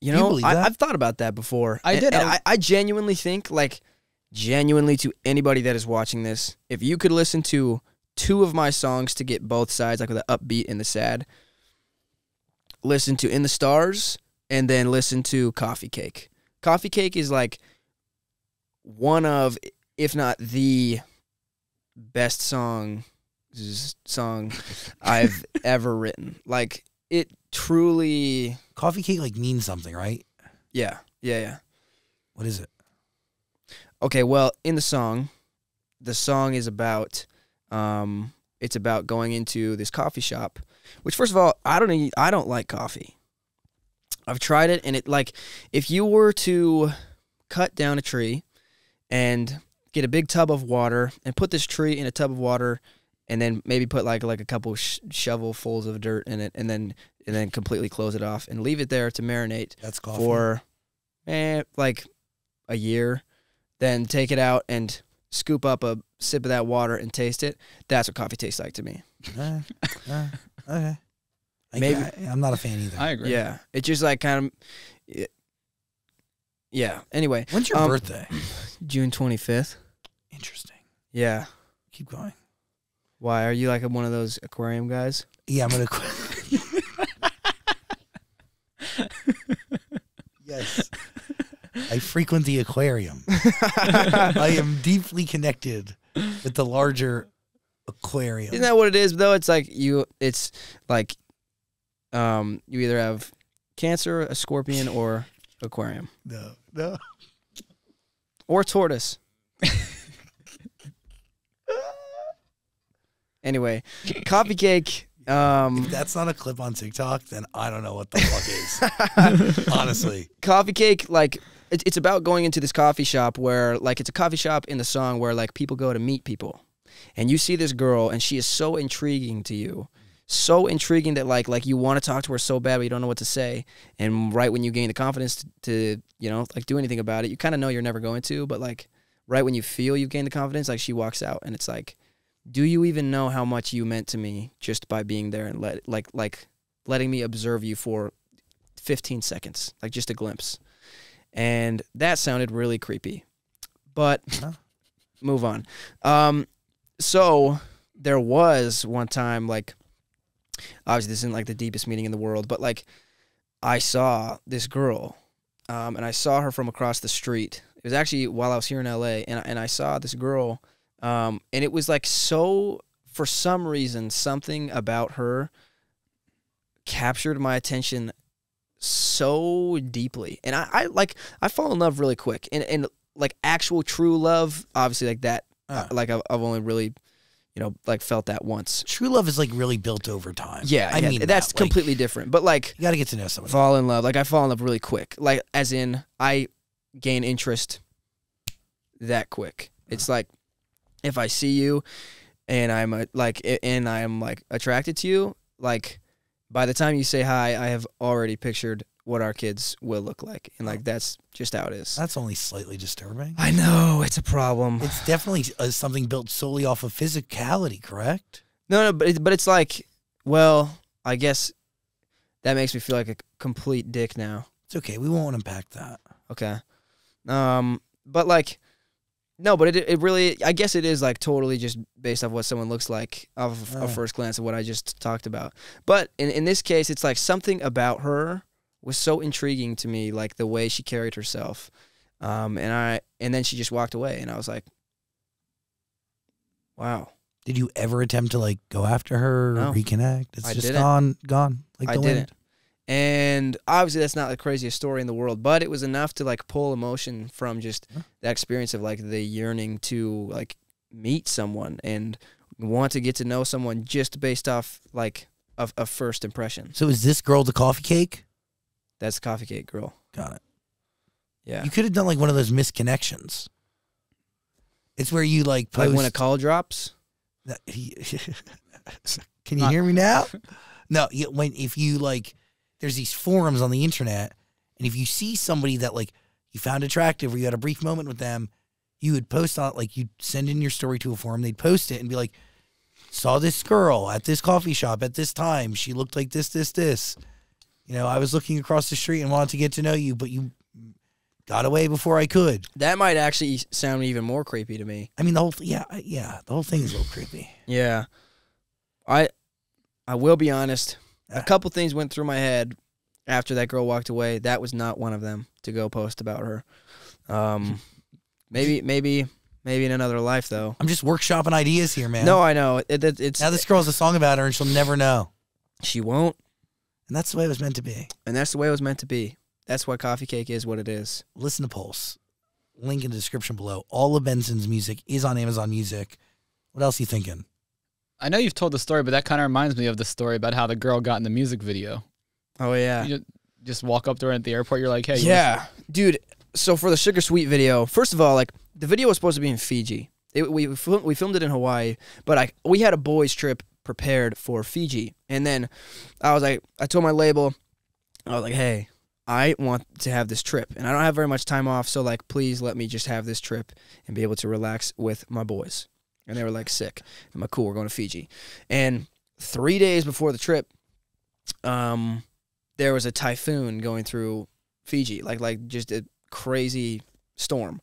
You know, I've thought about that before. I genuinely think, like, genuinely to anybody that is watching this, if you could listen to two of my songs to get both sides, like with the upbeat and the sad, listen to In the Stars and then listen to Coffee Cake. Coffee Cake is, like, one of, if not the best song I've ever written. Like, it truly... Coffee Cake like means something, right? Yeah, yeah, yeah. What is it? Okay, well, in the song is about, it's about going into this coffee shop. Which, first of all, I don't like coffee. I've tried it, and it like, if you were to cut down a tree and get a big tub of water and put this tree in a tub of water, and then maybe put like a couple shovelfuls of dirt in it, and then completely close it off and leave it there to marinate for like a year. Then take it out and scoop up a sip of that water and taste it. That's what coffee tastes like to me. Okay. Maybe I'm not a fan either. I agree. Yeah, it's just like kind of. Yeah. Anyway, when's your birthday? June 25th. Interesting. Yeah. Keep going. Why are you like one of those aquarium guys? Yeah, I'm an aquarium. Yes, I frequent the aquarium. I am deeply connected with the larger aquarium. Isn't that what it is? Though it's like you, it's like, you either have Cancer, a scorpion, or aquarium. No, no, or tortoise. Anyway, Coffee Cake. If that's not a clip on TikTok, then I don't know what the fuck is. Honestly. Coffee Cake, like, it's about going into this coffee shop where, like, it's a coffee shop in the song where, like, people go to meet people. And you see this girl, and she is so intriguing to you. So intriguing that, like you want to talk to her so bad, but you don't know what to say. And right when you gain the confidence to you know, like, do anything about it, you kind of know you're never going to, but, like, right when you feel you've gained the confidence, like, she walks out, and it's like, do you even know how much you meant to me just by being there and letting me observe you for 15 seconds, like just a glimpse? And that sounded really creepy, but move on. So there was one time, like, obviously this isn't like the deepest meaning in the world, but like I saw this girl, and I saw her from across the street. It was actually while I was here in LA, and I saw this girl, and it was like, so for some reason, something about her captured my attention so deeply. And I fall in love really quick, and like actual true love, obviously, like that. Like I've only really, you know, like felt that once. True love is like really built over time. Yeah, I mean, that's completely different. But like, you got to get to know someone. Fall in love. Like I fall in love really quick. Like as in I gain interest that quick. It's like if I see you and I'm like attracted to you, like by the time you say hi, I have already pictured what our kids will look like. And like, that's just how it is. That's only slightly disturbing. I know, it's a problem. It's definitely something built solely off of physicality, correct? No, but it's like, well, I guess that makes me feel like a complete dick now. It's okay. We won't unpack that. Okay. But like, no, but it really, I guess it is like totally just based off what someone looks like off of a first glance of what I just talked about. But in this case, it's like something about her was so intriguing to me, like the way she carried herself, and then she just walked away, and I was like, "Wow." Did you ever attempt to like go after her or reconnect? It's just gone. Like the wind. And obviously, that's not the craziest story in the world, but it was enough to like pull emotion from just that experience of like the yearning to like meet someone and want to get to know someone just based off like a first impression. So, is this girl the coffee cake? That's Coffee Cake girl. Got it. Yeah. You could have done like one of those misconnections. It's where you like post. Like when a call drops? Can you hear me now? No, if you like, there's these forums on the internet, and if you see somebody that like you found attractive or you had a brief moment with them, you would post on, like you'd send in your story to a forum, they'd post it and be like, saw this girl at this coffee shop at this time. She looked like this, this, this. You know, I was looking across the street and wanted to get to know you, but you got away before I could. That might actually sound even more creepy to me. I mean, the whole the whole thing is a little creepy. Yeah, I will be honest. A couple things went through my head after that girl walked away. That was not one of them to go post about her. Maybe in another life though. I'm just workshopping ideas here, man. No, I know. It's now this girl has a song about her, and she'll never know. She won't. And that's the way it was meant to be. And that's the way it was meant to be. That's why Coffee Cake is what it is. Listen to Pulse. Link in the description below. All of Benson's music is on Amazon Music. What else are you thinking? I know you've told the story, but that kind of reminds me of the story about how the girl got in the music video. Oh, yeah. You just walk up to her at the airport. You're like, hey. Yeah. Dude, so for the Sugar Sweet video, first of all, like the video was supposed to be in Fiji. We filmed it in Hawaii, but we had a boys trip prepared for Fiji, and then I was like, I told my label, I was like, hey, I want to have this trip and I don't have very much time off, so like please let me just have this trip and be able to relax with my boys. And they were like, sick. I'm like, cool, we're going to Fiji. And 3 days before the trip, there was a typhoon going through Fiji, like just a crazy storm,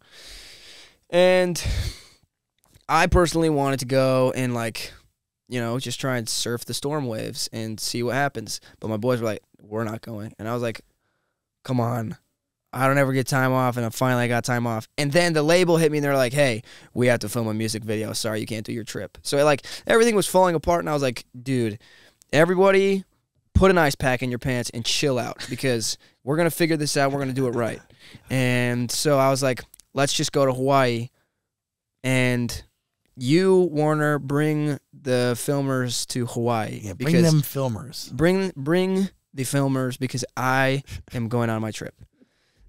and I personally wanted to go and like, you know, just try and surf the storm waves and see what happens. But my boys were like, we're not going. And I was like, come on. I don't ever get time off, and I finally got time off. And then the label hit me, and they're like, hey, we have to film a music video. Sorry, you can't do your trip. So, like, everything was falling apart, and I was like, dude, everybody put an ice pack in your pants and chill out because we're going to figure this out. We're going to do it right. And so I was like, let's just go to Hawaii and – you, Warner, bring the filmers to Hawaii. Yeah, bring them filmers. Bring the filmers because I am going on my trip.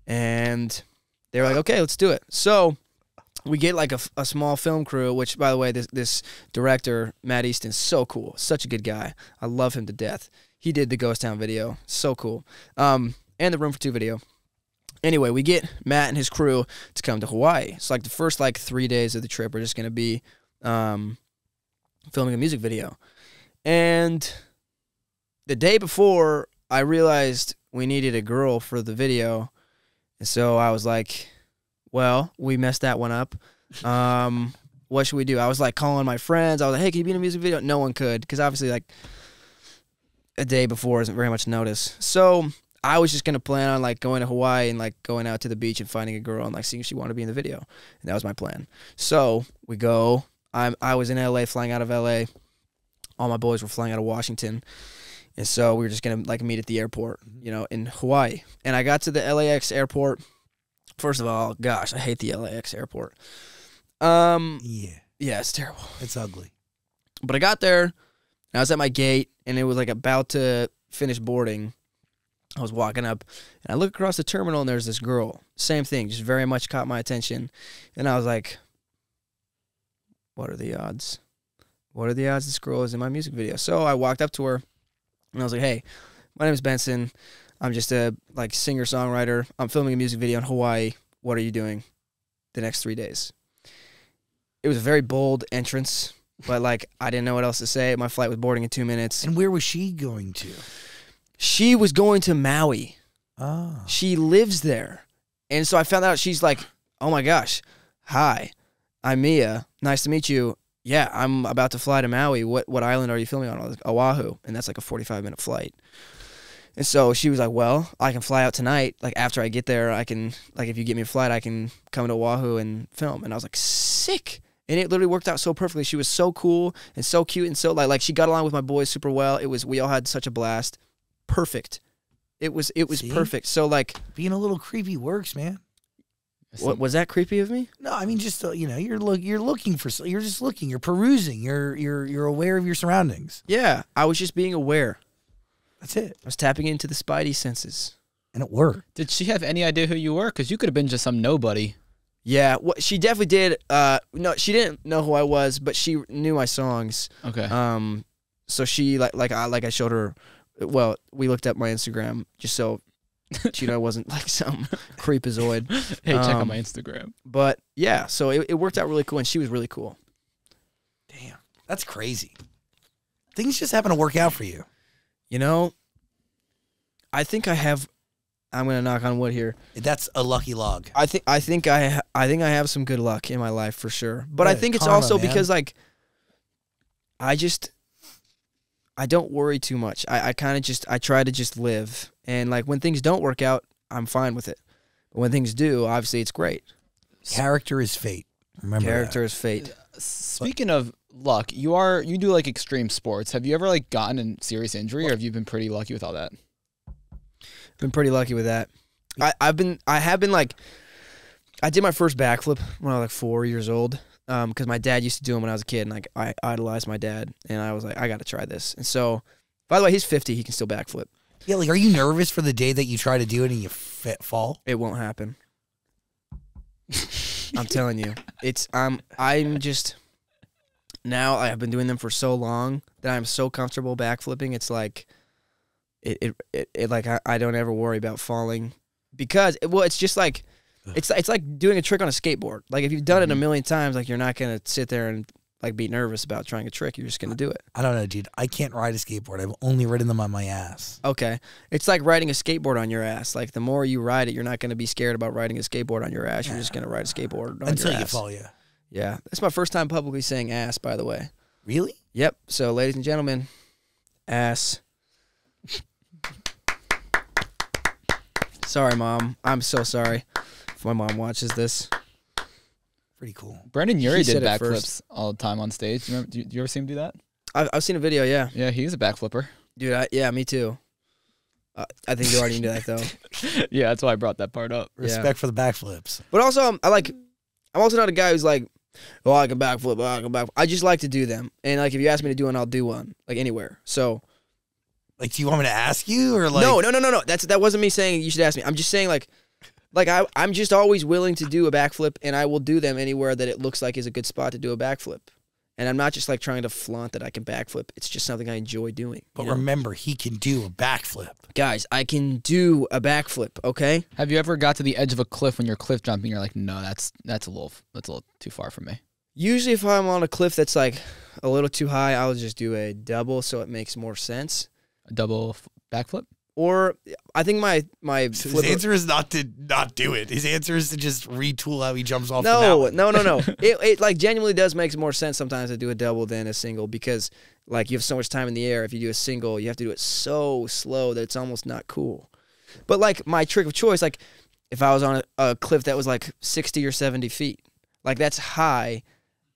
And they were like, okay, let's do it. So we get like a small film crew, which, by the way, this director, Matt Easton, is so cool. Such a good guy. I love him to death. He did the Ghost Town video. So cool. And the Room for Two video. Anyway, we get Matt and his crew to come to Hawaii. It's so like the first like 3 days of the trip are just going to be filming a music video. And the day before, I realized we needed a girl for the video. And so I was like, well, we messed that one up. what should we do? I was like calling my friends. I was like, hey, can you be in a music video? No one could, because obviously like a day before isn't very much notice. So I was just going to plan on like going to Hawaii and like going out to the beach and finding a girl and like seeing if she wanted to be in the video. And that was my plan. So we go. I was in LA, flying out of LA. All my boys were flying out of Washington. And so we were just going to like meet at the airport, you know, in Hawaii. And I got to the LAX airport. First of all, gosh, I hate the LAX airport. Yeah, it's terrible. It's ugly. But I got there, and I was at my gate, and it was like about to finish boarding. I was walking up, and I look across the terminal, and there's this girl. Same thing, just very much caught my attention. And I was like, what are the odds? What are the odds this girl is in my music video? So I walked up to her, and I was like, hey, my name is Benson. I'm just a like singer-songwriter. I'm filming a music video in Hawaii. What are you doing the next 3 days? It was a very bold entrance, but like I didn't know what else to say. My flight was boarding in 2 minutes. And where was she going to? She was going to Maui. Oh. She lives there. And so I found out she's like, oh my gosh, hi, I'm Mia. Nice to meet you. Yeah, I'm about to fly to Maui. What island are you filming on? I was like, Oahu. And that's like a 45-minute flight. And so she was like, well, I can fly out tonight. Like, after I get there, I can, like, if you get me a flight, I can come to Oahu and film. And I was like, sick. And it literally worked out so perfectly. She was so cool and so cute and so, like she got along with my boys super well. It was, we all had such a blast. Perfect. It was See? Perfect. So, like. Being a little creepy works, man. What, was that creepy of me? No, I mean, just, you know, you're looking for, you're just looking, you're perusing, you're aware of your surroundings. Yeah. I was just being aware. That's it. I was tapping into the spidey senses. And it worked. Did she have any idea who you were? Because you could have been just some nobody. Yeah, well, she definitely did. No, she didn't know who I was, but she knew my songs. Okay. So she, like I showed her, well, we looked up my Instagram just so she I wasn't like some creepazoid. Hey, check out my Instagram. But, yeah, so it worked out really cool, and she was really cool. Damn. That's crazy. Things just happen to work out for you. You know, I think I have. I'm gonna knock on wood here. That's a lucky log. I think I have some good luck in my life for sure. But I think it's also because like I don't worry too much. I kind of just try to just live, and like when things don't work out, I'm fine with it. But when things do, obviously it's great. Character is fate. Remember, character is fate. Speaking of luck, you do like extreme sports. Have you ever like gotten a serious injury, or have you been pretty lucky with all that? I've been pretty lucky with that. I have been like, I did my first backflip when I was like 4 years old, because my dad used to do them when I was a kid, and like I idolized my dad, and I was like, I got to try this. And so, by the way, he's 50; he can still backflip. Yeah, like, are you nervous for the day that you try to do it and you fall? It won't happen. I'm telling you, it's I'm just. Now I've been doing them for so long that I'm so comfortable backflipping. It's like, I don't ever worry about falling because it's just like, it's like doing a trick on a skateboard. Like if you've done it a million times, like you're not gonna sit there and like be nervous about trying a trick. You're just gonna do it. I don't know, dude. I can't ride a skateboard. I've only ridden them on my ass. Okay, it's like riding a skateboard on your ass. Like the more you ride it, you're not gonna be scared about riding a skateboard on your ass. You're just gonna ride a skateboard on until your ass. You fall, yeah. Yeah, that's my first time publicly saying ass, by the way. Really? Yep. So, ladies and gentlemen, ass. Sorry, Mom. I'm so sorry if my mom watches this. Pretty cool. Brandon Yuri did backflips all the time on stage. Do you ever see him do that? I've seen a video, yeah. Yeah, he's a backflipper. Dude, yeah, me too. I think you already knew that, though. Yeah, that's why I brought that part up. Respect for the backflips. But also, I'm also not a guy who's like, oh, I can backflip, oh, I can backflip. I just like to do them. And, like, if you ask me to do one, I'll do one, like, anywhere. So. Like, do you want me to ask you or, like? No. That wasn't me saying you should ask me. I'm just saying, like I'm just always willing to do a backflip, and I will do them anywhere that it looks like is a good spot to do a backflip. And I'm not just, like, trying to flaunt that I can backflip. It's just something I enjoy doing. But remember, he can do a backflip. Guys, I can do a backflip, okay? Have you ever got to the edge of a cliff when you're cliff jumping? You're like, no, that's a little too far for me. Usually if I'm on a cliff that's, like, a little too high, I'll just do a double so it makes more sense. A double backflip? Or I think my his answer is not to not do it. His answer is to just retool how he jumps off. No. It like genuinely does make more sense sometimes to do a double than a single, because like you have so much time in the air. If you do a single, you have to do it so slow that it's almost not cool. But like my trick of choice, like if I was on a cliff that was like 60 or 70 feet, like that's high,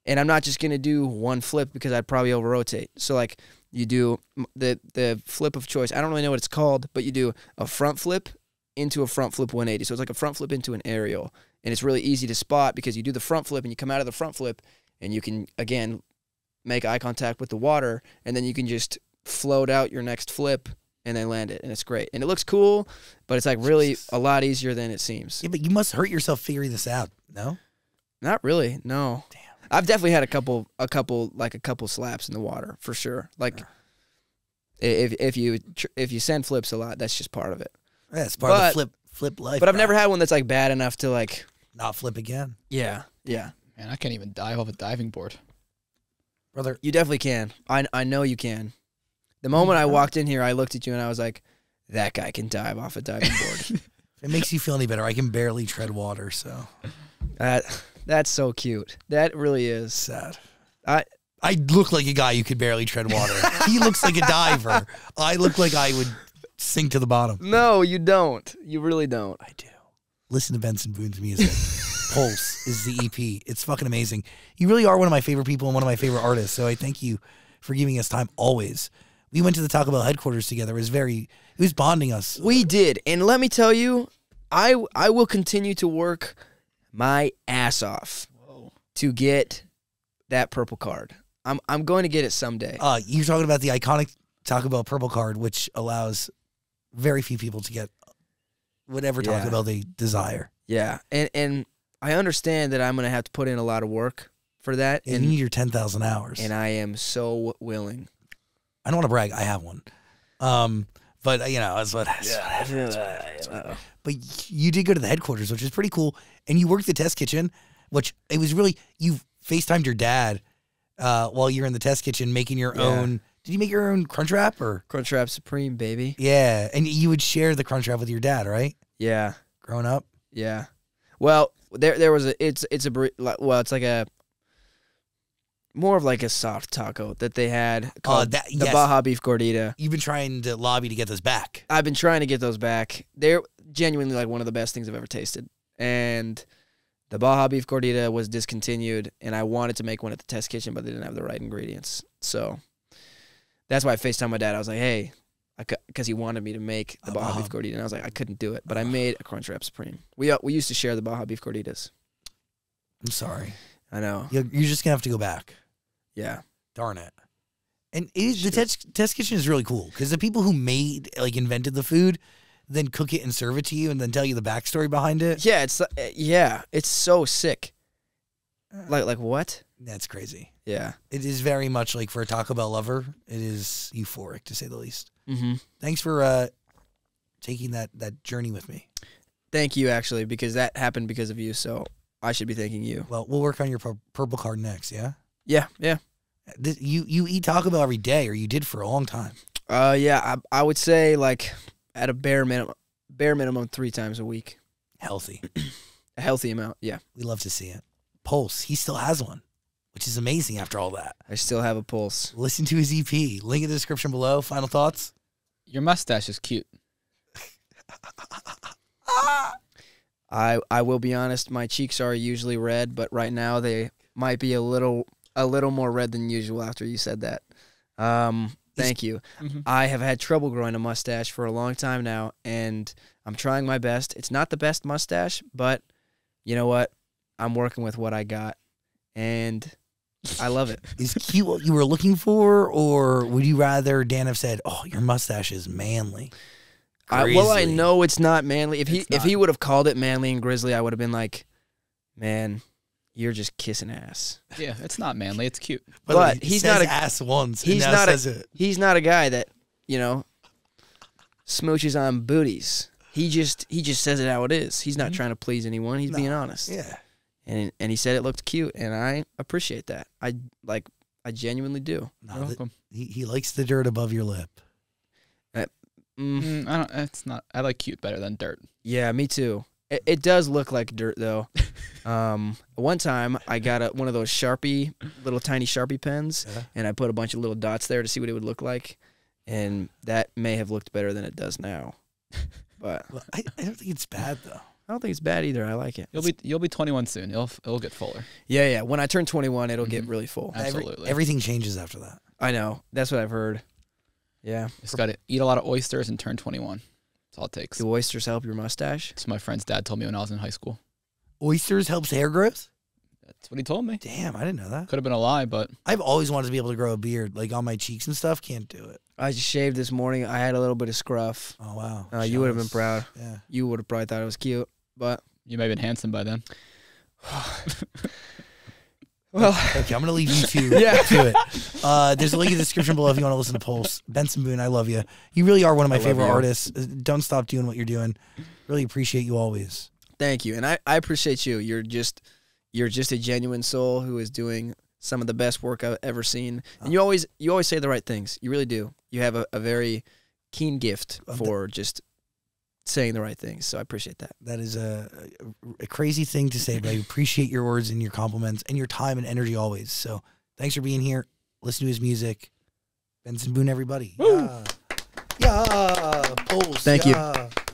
and I'm not just gonna do one flip because I'd probably over rotate. So like, you do the flip of choice. I don't really know what it's called, but you do a front flip into a front flip 180. So it's like a front flip into an aerial. And it's really easy to spot because you do the front flip and you come out of the front flip and you can, again, make eye contact with the water. And then you can just float out your next flip and then land it. And it's great. And it looks cool, but it's like really a lot easier than it seems. Yeah, but you must hurt yourself figuring this out, no? Not really, no. Damn. I've definitely had a couple slaps in the water for sure. Like, if you send flips a lot, that's just part of it. Yeah, it's part of the flip life. But I've never had one that's like bad enough to like not flip again. Yeah, yeah. Man, I can't even dive off a diving board, brother. You definitely can. I know you can. The moment I walked in here, I looked at you and I was like, that guy can dive off a diving board. If it makes you feel any better, I can barely tread water, so. That's so cute. That really is sad. I look like a guy who could barely tread water. He looks like a diver. I look like I would sink to the bottom. No, you don't. You really don't. I do. Listen to Benson Boone's music. Pulse is the EP. It's fucking amazing. You really are one of my favorite people and one of my favorite artists, so I thank you for giving us time always. We went to the Taco Bell headquarters together. It was bonding us. We did. And let me tell you, I will continue to work my ass off to get that purple card. I'm going to get it someday. You're talking about the iconic Taco Bell purple card, which allows very few people to get whatever Taco Bell they desire. Yeah, and I understand that I'm going to have to put in a lot of work for that. Yeah, and you need your 10,000 hours. And I am so willing. I don't want to brag. I have one. But, you know, that's what I But you did go to the headquarters, which is pretty cool. And you worked the test kitchen, which it was really, you FaceTimed your dad while you're in the test kitchen making your own. Did you make your own Crunchwrap or? Crunchwrap Supreme, baby. Yeah. And you would share the Crunchwrap with your dad, right? Yeah. Growing up? Yeah. Well, there was a, it's like a, more of like a soft taco that they had called the Baja Beef Gordita. You've been trying to lobby to get those back. I've been trying to get those back. They're genuinely like one of the best things I've ever tasted. And the Baja Beef Gordita was discontinued, and I wanted to make one at the test kitchen, but they didn't have the right ingredients. So that's why I FaceTimed my dad. I was like, hey, because he wanted me to make the Baja Beef Gordita, and I was like, I couldn't do it. But I made a Crunchwrap Supreme. We used to share the Baja Beef Gorditas. I'm sorry. I know. You're just going to have to go back. Yeah. Darn it. And the test kitchen is really cool because the people who invented the food then cook it and serve it to you and then tell you the backstory behind it. Yeah, it's so sick. Like what? That's crazy. Yeah. It is very much like, for a Taco Bell lover, it is euphoric to say the least. Mm-hmm. Thanks for taking that journey with me. Thank you, actually, because that happened because of you, so I should be thanking you. Well, we'll work on your purple card next, yeah? Yeah, yeah. You eat Taco Bell every day, or you did for a long time. Yeah, I would say like at a bare minimum 3 times a week. Healthy. A healthy amount, yeah. We love to see it. Pulse, he still has one, which is amazing after all that. I still have a Pulse. Listen to his EP. Link in the description below. Final thoughts? Your mustache is cute. I will be honest, my cheeks are usually red, but right now they might be a little more red than usual after you said that. Thank you. Mm-hmm. I have had trouble growing a mustache for a long time now, and I'm trying my best. It's not the best mustache, but you know what? I'm working with what I got, and I love it. Is cute what you were looking for, or would you rather Dan have said, oh, your mustache is manly? Well, I know it's not manly. If he would have called it manly and grizzly, I would have been like, man, you're just kissing ass. Yeah, it's not manly. It's cute. But he's says not a ass once. He's and now not says a, it. He's not a guy that, you know, smooches on booties. He just says it how it is. He's not trying to please anyone. He's being honest. Yeah. And he said it looked cute, and I appreciate that. I genuinely do. He likes the dirt above your lip. I don't. It's not. I like cute better than dirt. Yeah, me too. It does look like dirt though. One time I got one of those Sharpie, little tiny Sharpie pens, and I put a bunch of little dots there to see what it would look like, and that may have looked better than it does now. But well, I don't think it's bad though. I don't think it's bad either. I like it. You'll be 21 soon. It'll get fuller. Yeah, yeah. When I turn 21, it'll get really full. Absolutely. Everything changes after that. I know. That's what I've heard. Yeah. Just got to eat a lot of oysters and turn 21. That's all it takes. Do oysters help your mustache? That's what my friend's dad told me when I was in high school. Oysters helps hair growth? That's what he told me. Damn, I didn't know that. Could have been a lie, but... I've always wanted to be able to grow a beard, like on my cheeks and stuff. Can't do it. I just shaved this morning. I had a little bit of scruff. Oh, wow. You would have been proud. Yeah. You would have probably thought it was cute, but... You may have been handsome by then. Well, okay, I'm going to leave you two to it. There's a link in the description below if you want to listen to Pulse. Benson Boone, I love you. You really are one of my favorite artists. Don't stop doing what you're doing. Really appreciate you always. Thank you. And I appreciate you. You're just a genuine soul who is doing some of the best work I've ever seen. And you always say the right things. You really do. You have a very keen gift for just saying the right things, so I appreciate that. That is a crazy thing to say, but I appreciate your words and your compliments and your time and energy always. So thanks for being here. Listen to his music. Benson Boone, everybody. Woo. Yeah. Yeah. Pulse. Thank you.